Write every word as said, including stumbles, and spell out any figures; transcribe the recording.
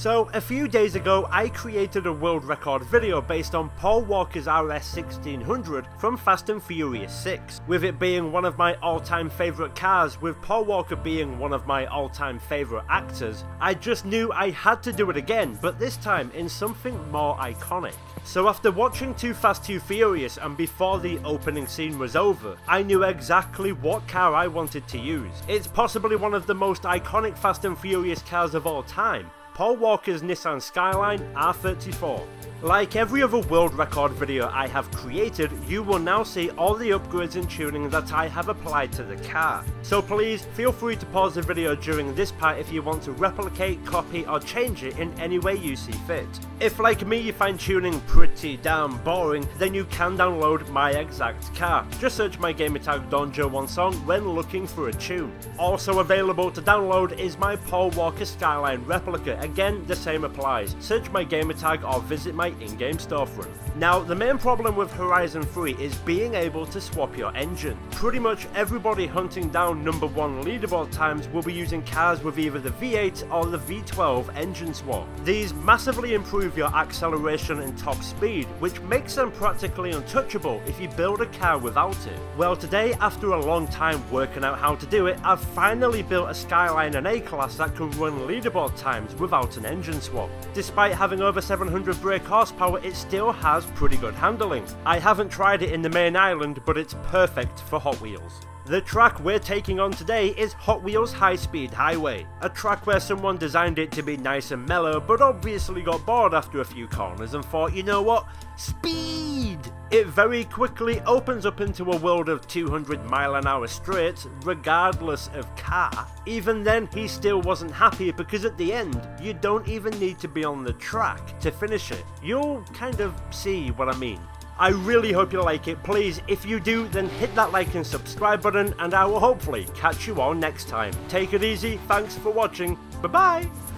So a few days ago I created a world record video based on Paul Walker's R S sixteen hundred from Fast and Furious six, with it being one of my all time favourite cars, with Paul Walker being one of my all time favourite actors. I just knew I had to do it again, but this time in something more iconic. So after watching Too Fast Too Furious and before the opening scene was over, I knew exactly what car I wanted to use. It's possibly one of the most iconic Fast and Furious cars of all time, Paul Walker's Nissan Skyline R thirty-four. Like every other world record video I have created, you will now see all the upgrades and tuning that I have applied to the car. So please feel free to pause the video during this part if you want to replicate, copy or change it in any way you see fit. If like me you find tuning pretty damn boring, then you can download my exact car. Just search my gamertag Don Joewon Song when looking for a tune. Also available to download is my Paul Walker Skyline replica, again the same applies. Search my gamertag or visit my in-game storefront. Now the main problem with Horizon three is being able to swap your engine. Pretty much everybody hunting down number one leaderboard times will be using cars with either the V eight or the V twelve engine swap. These massively improve your acceleration and top speed, which makes them practically untouchable if you build a car without it. Well, today after a long time working out how to do it, I've finally built a Skyline and A-Class that can run leaderboard times without an engine swap. Despite having over seven hundred brake horsepower horsepower, it still has pretty good handling. I haven't tried it in the main island, but it's perfect for Hot Wheels. The track we're taking on today is Hot Wheels High Speed Highway, a track where someone designed it to be nice and mellow, but obviously got bored after a few corners and thought, you know what, speed! It very quickly opens up into a world of two hundred mile an hour straights, regardless of car. Even then, he still wasn't happy because at the end, you don't even need to be on the track to finish it. You'll kind of see what I mean. I really hope you like it. Please, if you do, then hit that like and subscribe button, and I will hopefully catch you all next time. Take it easy, thanks for watching, bye bye!